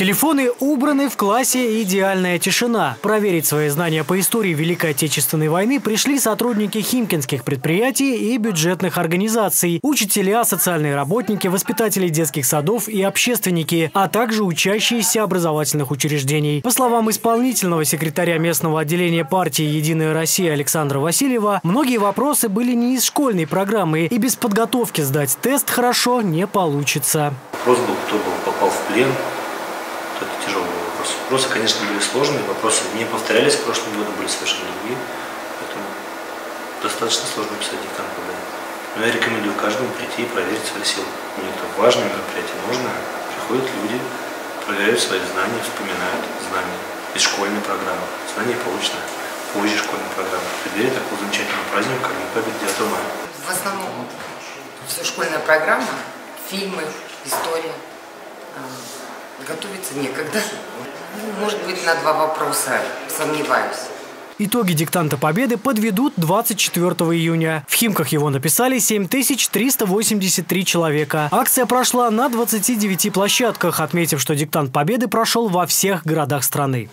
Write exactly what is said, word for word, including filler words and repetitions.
Телефоны убраны, в классе идеальная тишина. Проверить свои знания по истории Великой Отечественной войны пришли сотрудники химкинских предприятий и бюджетных организаций, учителя, социальные работники, воспитатели детских садов и общественники, а также учащиеся образовательных учреждений. По словам исполнительного секретаря местного отделения партии «Единая Россия» Александра Васильева, многие вопросы были не из школьной программы, и без подготовки сдать тест хорошо не получится. Вопрос был, кто был, попал в плен. Это тяжелый вопрос. Вопросы, конечно, были сложные, вопросы не повторялись в прошлом году, были совершенно другие, поэтому достаточно сложно писать диктант победы. Но я рекомендую каждому прийти и проверить свои силы. Это важное мероприятие, нужно. Приходят люди, проверяют свои знания, вспоминают знания из школьной программы, знания полученные позже школьной программы. В преддверии такого замечательного праздника, как День Победы девятого мая. В основном все школьная программа, фильмы, история. Готовиться некогда. Может быть, на два вопроса сомневаюсь. Итоги диктанта победы подведут двадцать четвёртого июня. В Химках его написали семь тысяч триста восемьдесят три человека. Акция прошла на двадцати девяти площадках, отметив, что диктант победы прошел во всех городах страны.